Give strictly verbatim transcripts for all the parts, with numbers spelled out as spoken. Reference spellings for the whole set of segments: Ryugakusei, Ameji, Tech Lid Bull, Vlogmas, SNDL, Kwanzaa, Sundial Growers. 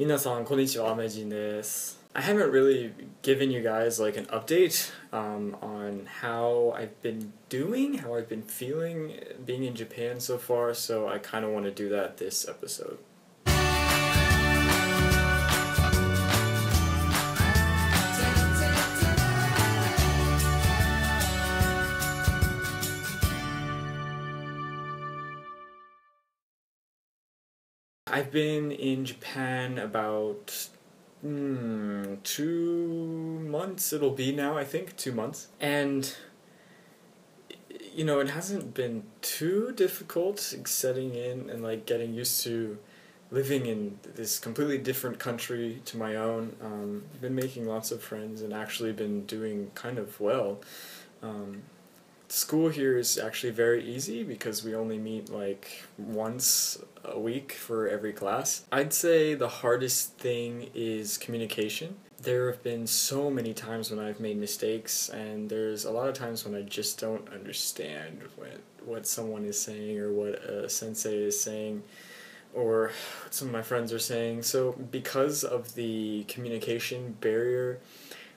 Minasan, konnichiwa, Ameji desu. I haven't really given you guys like an update um, on how I've been doing, how I've been feeling being in Japan so far, so I kind of want to do that this episode. I've been in Japan about hmm, two months, it'll be now, I think, two months. And, you know, it hasn't been too difficult setting in and, like, getting used to living in this completely different country to my own. Um, I've been making lots of friends and actually been doing kind of well. Um, School here is actually very easy because we only meet like once a week for every class. I'd say the hardest thing is communication. There have been so many times when I've made mistakes, and there's a lot of times when I just don't understand what, what someone is saying or what a sensei is saying or what some of my friends are saying. So because of the communication barrier,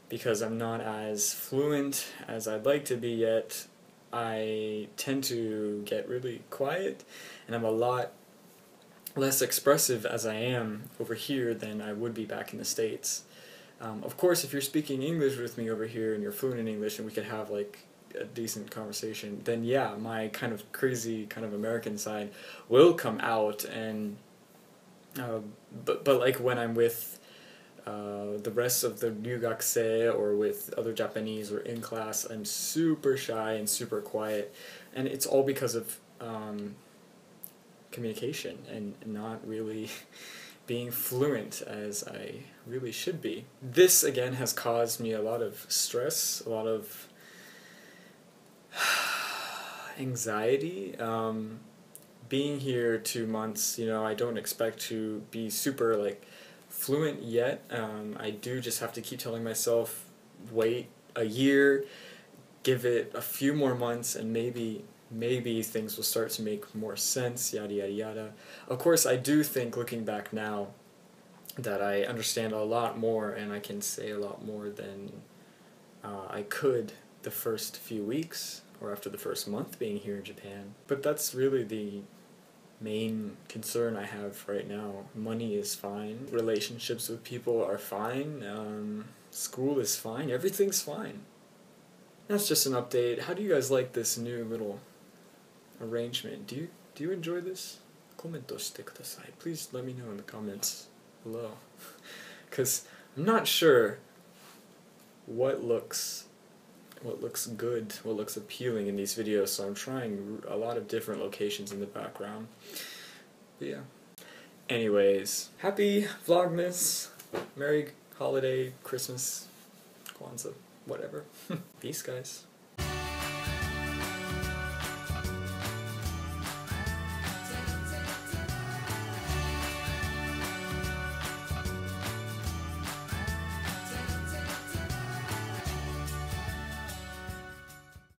because I'm not as fluent as I'd like to be yet, I tend to get really quiet, and I'm a lot less expressive as I am over here than I would be back in the States. Um, of course, if you're speaking English with me over here and you're fluent in English and we could have like a decent conversation, then yeah, my kind of crazy kind of American side will come out, and uh, but, but like when I'm with Uh, the rest of the Ryugakusei or with other Japanese or in class, I'm super shy and super quiet, and it's all because of um, communication and not really being fluent as I really should be. This again has caused me a lot of stress, a lot of anxiety. Um, being here two months, you know, I don't expect to be super like fluent yet. um, I do just have to keep telling myself, wait a year, give it a few more months, and maybe maybe things will start to make more sense, yada yada yada. Of course, I do think, looking back now, that I understand a lot more and I can say a lot more than uh, I could the first few weeks or after the first month being here in Japan. But that's really the main concern I have right now. Money is fine, relationships with people are fine, um, school is fine, everything's fine. That's just an update. How do you guys like this new little arrangement? Do you do you enjoy this? Commento shite kudasai. Please let me know in the comments below, because I'm not sure what looks what looks good, what looks appealing in these videos, so I'm trying a lot of different locations in the background. But yeah. Anyways, happy Vlogmas, Merry Holiday, Christmas, Kwanzaa, whatever. Peace, guys.